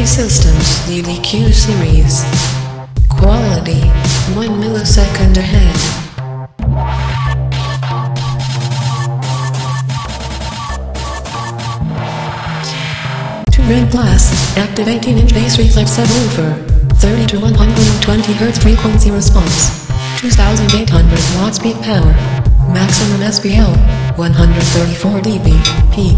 Quality Systems DDQ Series. Quality 1 millisecond ahead. Red Plus, active 18-inch bass reflex subwoofer, 30 to 120 Hz frequency response, 2,800 watts peak power, maximum SPL, 134 dB/p.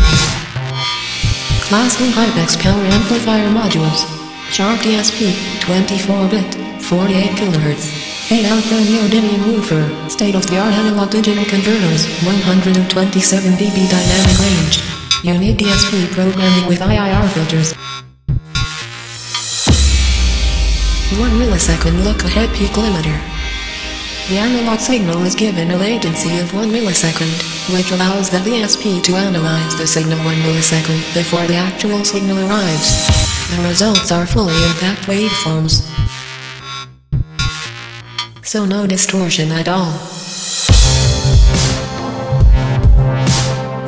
Class B Hypex power amplifier modules, Sharp DSP, 24-bit, 48 kHz, 8-alpha neodymium woofer, state-of-the-art analog digital converters, 127 dB dynamic range. Unique DSP programming with IIR filters. 1 millisecond look-ahead peak limiter. The analog signal is given a latency of 1 millisecond, which allows the DSP to analyze the signal 1 millisecond before the actual signal arrives. The results are fully intact waveforms, so no distortion at all.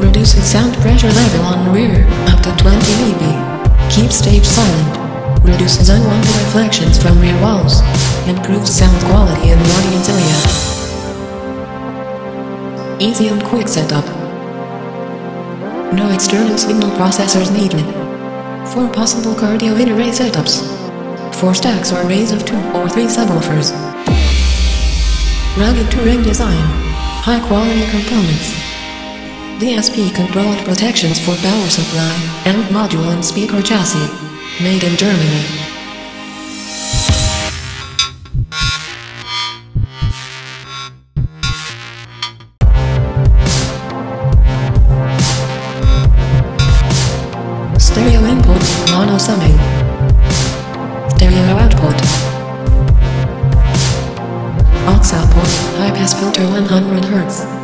Reduces sound pressure level on rear, up to 20 dB. Keeps stage silent. Reduces unwanted reflections from rear walls. Improves sound quality in the audience area. Easy and quick setup. No external signal processors needed. 4 possible cardioid array setups. 4 stacks or arrays of 2 or 3 subwoofers. Rugged terrain design. High quality components. DSP controlled protections for power supply, amp module and speaker chassis. Made in Germany. Stereo input, mono summing. Stereo output. Aux output, high pass filter 100 Hz.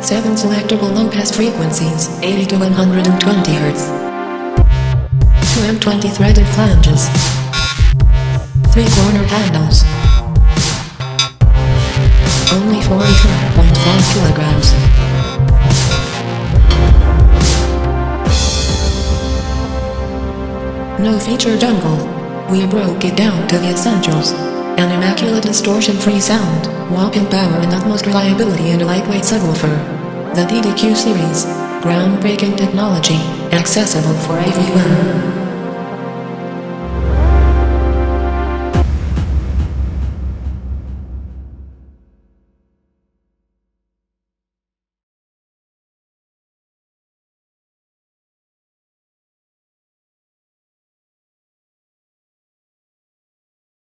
7 selectable low-pass frequencies, 80 to 120 Hz. 2 M20 threaded flanges. 3 corner handles. Only 44.5 kilograms. No feature jungle. We broke it down to the essentials. An immaculate distortion-free sound, whopping power and utmost reliability in a lightweight subwoofer. The DDQ series, groundbreaking technology, accessible for everyone.